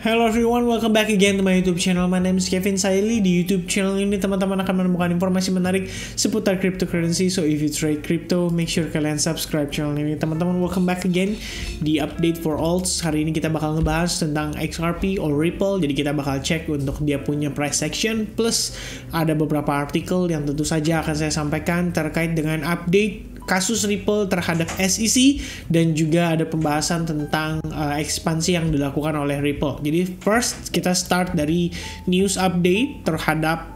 Hello everyone, welcome back again to my YouTube channel. My name is Kevin Sailly. Di YouTube channel ini teman-teman akan menemukan informasi menarik seputar cryptocurrency. So if you trade crypto, make sure kalian subscribe channel ini. Teman-teman, welcome back again di update for alts. Hari ini kita bakal ngebahas tentang XRP or Ripple. Jadi kita bakal cek untuk dia punya price action. Plus ada beberapa artikel yang tentu saja akan saya sampaikan terkait dengan update kasus Ripple terhadap SEC dan juga ada pembahasan tentang ekspansi yang dilakukan oleh Ripple. Jadi first kita start dari news update terhadap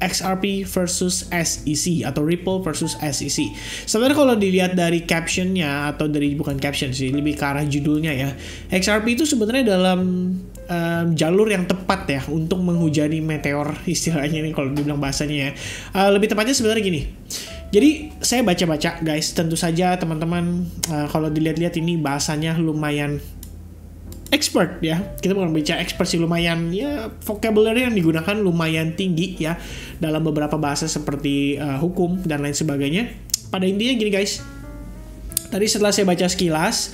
XRP versus SEC atau Ripple versus SEC. Sebenarnya kalau dilihat dari captionnya atau dari bukan caption sih, lebih ke arah judulnya ya. XRP itu sebenarnya dalam jalur yang tepat ya untuk menghujani meteor, istilahnya ini kalau dibilang bahasanya ya. Lebih tepatnya sebenarnya gini. Jadi saya baca-baca guys, tentu saja teman-teman kalau dilihat-lihat ini bahasanya lumayan expert ya. Kita bukan bicara expert sih, lumayan ya, vocabulary yang digunakan lumayan tinggi ya dalam beberapa bahasa seperti hukum dan lain sebagainya. Pada intinya gini guys, tadi setelah saya baca sekilas,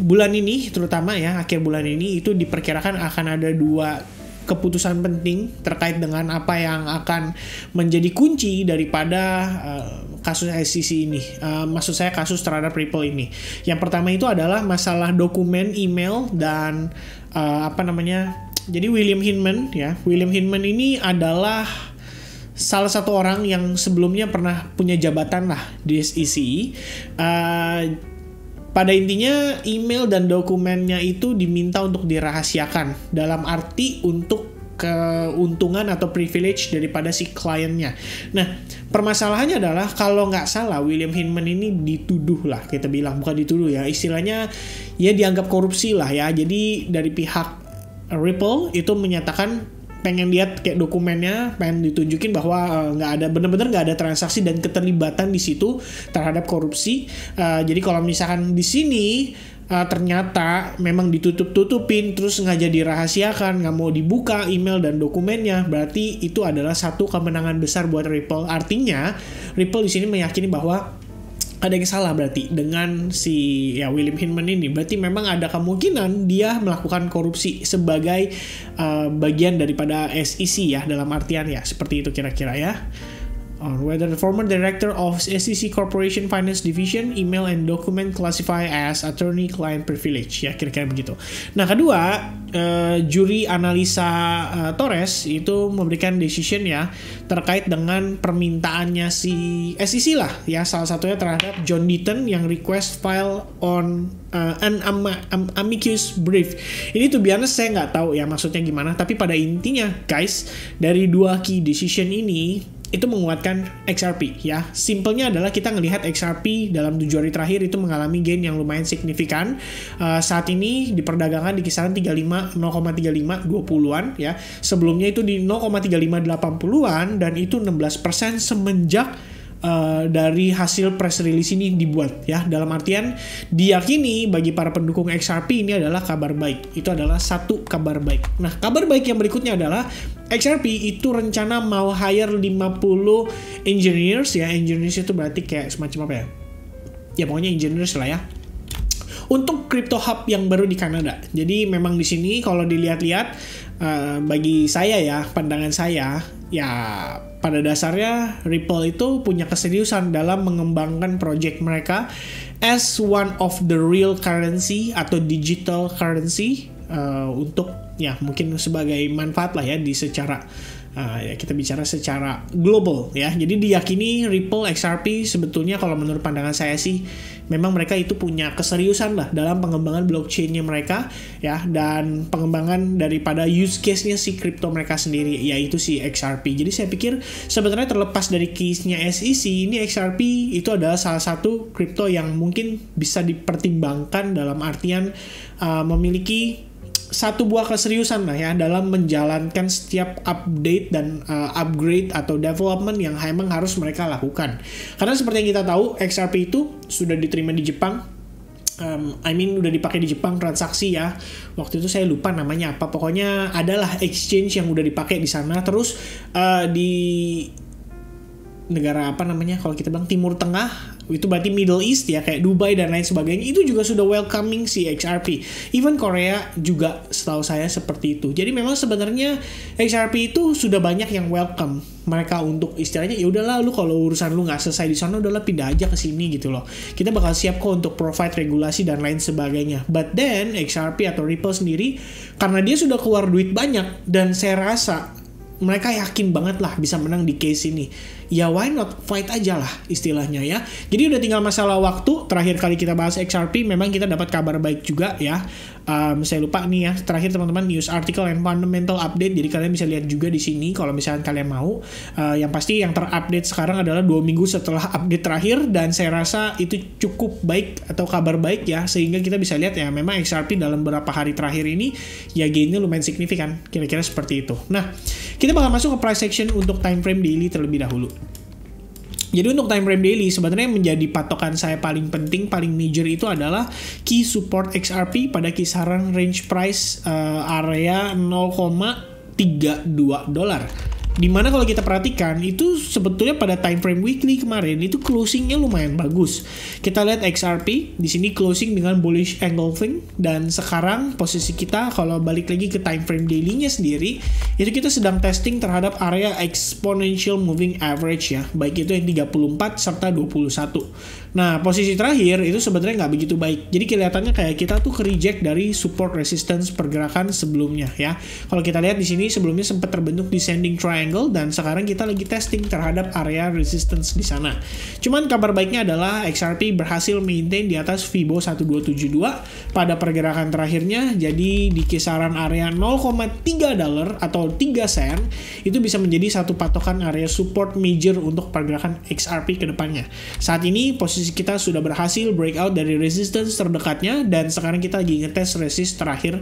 bulan ini terutama ya, akhir bulan ini itu diperkirakan akan ada dua keputusan penting terkait dengan apa yang akan menjadi kunci daripada kasus SEC ini, maksud saya kasus terhadap Ripple ini. Yang pertama itu adalah masalah dokumen, email, dan jadi William Hinman ya. William Hinman ini adalah salah satu orang yang sebelumnya pernah punya jabatan lah di SEC. Pada intinya email dan dokumennya itu diminta untuk dirahasiakan dalam arti untuk keuntungan atau privilege daripada si kliennya. Nah, permasalahannya adalah kalau nggak salah William Hinman ini dituduh lah, kita bilang bukan dituduh ya, istilahnya ya dianggap korupsi lah ya. Jadi dari pihak Ripple itu menyatakan pengen lihat kayak dokumennya, pengen ditunjukin bahwa nggak ada, bener-bener nggak ada transaksi dan keterlibatan di situ terhadap korupsi. Jadi kalau misalkan di sini ternyata memang ditutup-tutupin, terus sengaja dirahasiakan, nggak mau dibuka email dan dokumennya, berarti itu adalah satu kemenangan besar buat Ripple. Artinya Ripple di sini meyakini bahwa ada yang salah berarti dengan si ya William Hinman ini. Berarti memang ada kemungkinan dia melakukan korupsi sebagai bagian daripada SEC ya, dalam artian ya seperti itu kira-kira ya. Or whether the former director of SEC Corporation Finance Division email and document classify as attorney-client privilege ya, kira-kira begitu. Nah kedua, juri analisa Torres itu memberikan decision ya terkait dengan permintaannya si SEC lah ya, salah satunya terhadap John Deaton yang request file on an amicus brief. Ini tuh biasanya saya nggak tahu ya maksudnya gimana, tapi pada intinya guys dari dua key decision ini itu menguatkan XRP ya. Simpelnya adalah kita ngelihat XRP dalam 7 hari terakhir itu mengalami gain yang lumayan signifikan. Saat ini di perdagangan di kisaran 0,3520-an ya. Sebelumnya itu di 0,3580-an dan itu 16% semenjak dari hasil press release ini dibuat ya. Dalam artian diyakini bagi para pendukung XRP ini adalah kabar baik. Itu adalah satu kabar baik. Nah kabar baik yang berikutnya adalah XRP itu rencana mau hire 50 engineers ya. Engineers itu berarti kayak semacam apa ya, ya pokoknya engineers lah ya, untuk crypto hub yang baru di Kanada. Jadi memang di sini kalau dilihat-lihat, bagi saya ya, pandangan saya ya, pada dasarnya Ripple itu punya keseriusan dalam mengembangkan project mereka as one of the real currency atau digital currency, untuk ya mungkin sebagai manfaat lah ya di secara ya kita bicara secara global ya. Jadi diyakini Ripple XRP sebetulnya kalau menurut pandangan saya sih memang mereka itu punya keseriusan lah dalam pengembangan blockchainnya mereka ya, dan pengembangan daripada use case-nya si kripto mereka sendiri yaitu si XRP. Jadi saya pikir sebenarnya terlepas dari case-nya SEC ini, XRP itu adalah salah satu kripto yang mungkin bisa dipertimbangkan dalam artian memiliki satu buah keseriusan lah ya dalam menjalankan setiap update dan upgrade atau development yang memang harus mereka lakukan. Karena seperti yang kita tahu, XRP itu sudah diterima di Jepang. Udah dipakai di Jepang transaksi ya. Waktu itu saya lupa namanya apa. Pokoknya adalah exchange yang udah dipakai di sana. Terus di negara apa namanya, kalau kita bilang Timur Tengah, itu berarti Middle East ya, kayak Dubai dan lain sebagainya, itu juga sudah welcoming si XRP. Even Korea juga setahu saya seperti itu. Jadi memang sebenarnya XRP itu sudah banyak yang welcome mereka untuk istilahnya, ya udahlah lu kalau urusan lu nggak selesai di sana, udahlah pindah aja ke sini gitu loh. Kita bakal siap kok untuk provide regulasi dan lain sebagainya. But then XRP atau Ripple sendiri, karena dia sudah keluar duit banyak, dan saya rasa mereka yakin banget lah bisa menang di case ini. Ya why not, fight aja lah istilahnya ya. Jadi udah tinggal masalah waktu. Terakhir kali kita bahas XRP, memang kita dapat kabar baik juga ya. Saya lupa nih ya, terakhir teman-teman, news article and fundamental update. Jadi kalian bisa lihat juga di sini kalau misalnya kalian mau. Yang pasti yang terupdate sekarang adalah 2 minggu setelah update terakhir, dan saya rasa itu cukup baik atau kabar baik ya, sehingga kita bisa lihat ya memang XRP dalam beberapa hari terakhir ini ya gainnya lumayan signifikan, kira-kira seperti itu. Nah, kita bakal masuk ke price action untuk time frame daily terlebih dahulu. Jadi untuk time frame daily sebenarnya menjadi patokan saya paling penting, paling major itu adalah key support XRP pada kisaran range price area 0,32 dolar. Dimana kalau kita perhatikan itu sebetulnya pada time frame weekly kemarin itu closingnya lumayan bagus. Kita lihat XRP di sini closing dengan bullish engulfing, dan sekarang posisi kita kalau balik lagi ke time frame daily-nya sendiri, itu kita sedang testing terhadap area exponential moving average ya, baik itu yang 34 serta 21. Nah, posisi terakhir itu sebenarnya nggak begitu baik. Jadi kelihatannya kayak kita tuh ke-reject dari support resistance pergerakan sebelumnya ya. Kalau kita lihat di sini sebelumnya sempat terbentuk descending triangle, dan sekarang kita lagi testing terhadap area resistance di sana. Cuman kabar baiknya adalah XRP berhasil maintain di atas FIBO 1272 pada pergerakan terakhirnya. Jadi di kisaran area 0,3 dolar atau 3 sen itu bisa menjadi satu patokan area support major untuk pergerakan XRP ke depannya. Saat ini posisi kita sudah berhasil breakout dari resistance terdekatnya, dan sekarang kita lagi ngetes resist terakhir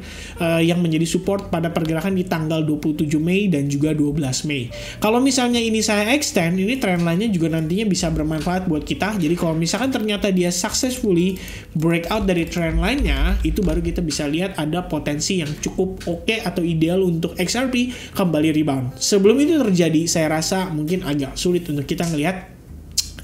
yang menjadi support pada pergerakan di tanggal 27 Mei dan juga 12 Mei. Kalau misalnya ini saya extend, ini trendline-nya juga nantinya bisa bermanfaat buat kita. Jadi kalau misalkan ternyata dia successfully breakout dari trendline-nya, itu baru kita bisa lihat ada potensi yang cukup oke atau ideal untuk XRP kembali rebound. Sebelum itu terjadi, saya rasa mungkin agak sulit untuk kita ngelihat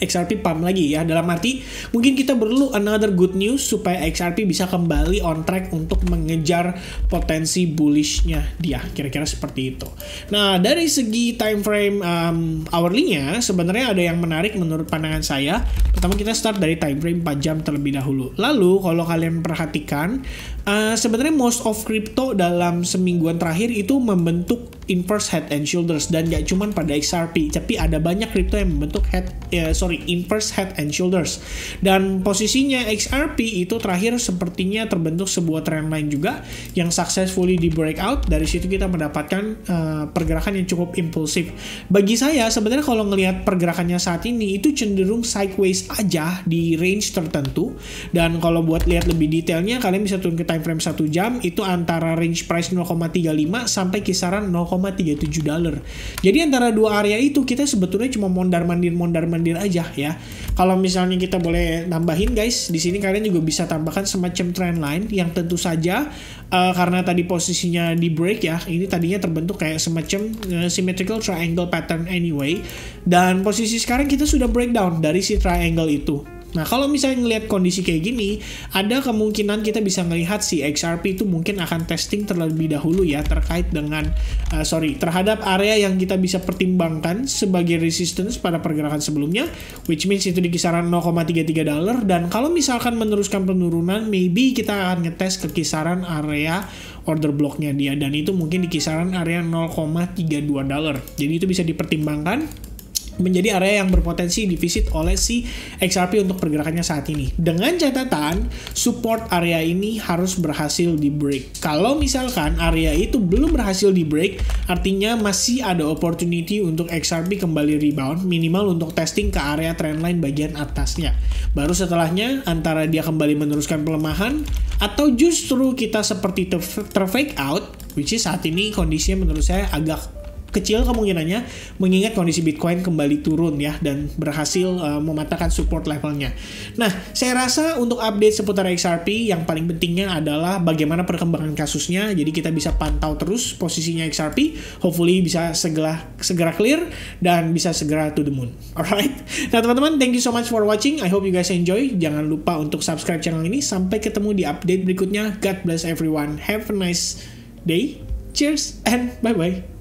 XRP pump lagi ya, dalam arti mungkin kita perlu another good news supaya XRP bisa kembali on track untuk mengejar potensi bullishnya dia, kira-kira seperti itu. Nah, dari segi time frame hourly-nya sebenarnya ada yang menarik menurut pandangan saya. Pertama kita start dari time frame 4 jam terlebih dahulu. Lalu kalau kalian perhatikan sebenarnya most of crypto dalam semingguan terakhir itu membentuk inverse head and shoulders, dan gak cuman pada XRP, tapi ada banyak kripto yang membentuk inverse head and shoulders. Dan posisinya XRP itu terakhir sepertinya terbentuk sebuah trendline juga yang successfully di breakout. Dari situ kita mendapatkan pergerakan yang cukup impulsif. Bagi saya sebenarnya kalau ngelihat pergerakannya saat ini itu cenderung sideways aja di range tertentu. Dan kalau buat lihat lebih detailnya kalian bisa turun ke time frame 1 jam, itu antara range price 0,35 sampai kisaran 0,37 dolar. Jadi antara dua area itu kita sebetulnya cuma mondar-mandir aja ya. Kalau misalnya kita boleh nambahin guys, di sini kalian juga bisa tambahkan semacam trendline yang tentu saja karena tadi posisinya di break ya, ini tadinya terbentuk kayak semacam symmetrical triangle pattern anyway, dan posisi sekarang kita sudah breakdown dari si triangle itu. Nah, kalau misalnya ngelihat kondisi kayak gini, ada kemungkinan kita bisa melihat si XRP itu mungkin akan testing terlebih dahulu ya, terkait dengan terhadap area yang kita bisa pertimbangkan sebagai resistance pada pergerakan sebelumnya, which means itu di kisaran 0,33 dolar. Dan kalau misalkan meneruskan penurunan, maybe kita akan ngetes ke kisaran area order blocknya dia, dan itu mungkin di kisaran area 0,32 dolar. Jadi itu bisa dipertimbangkan menjadi area yang berpotensi divisit oleh si XRP untuk pergerakannya saat ini. Dengan catatan, support area ini harus berhasil di break. Kalau misalkan area itu belum berhasil di break, artinya masih ada opportunity untuk XRP kembali rebound, minimal untuk testing ke area trendline bagian atasnya. Baru setelahnya, antara dia kembali meneruskan pelemahan, atau justru kita seperti terfake out, which is saat ini kondisinya menurut saya agak kecil kemungkinannya, mengingat kondisi Bitcoin kembali turun ya, dan berhasil mematahkan support levelnya. Nah, saya rasa untuk update seputar XRP yang paling pentingnya adalah bagaimana perkembangan kasusnya, jadi kita bisa pantau terus posisinya XRP, hopefully bisa segera clear dan bisa segera to the moon. Alright, nah teman-teman, thank you so much for watching, I hope you guys enjoy. Jangan lupa untuk subscribe channel ini, sampai ketemu di update berikutnya. God bless everyone, have a nice day, cheers and bye-bye.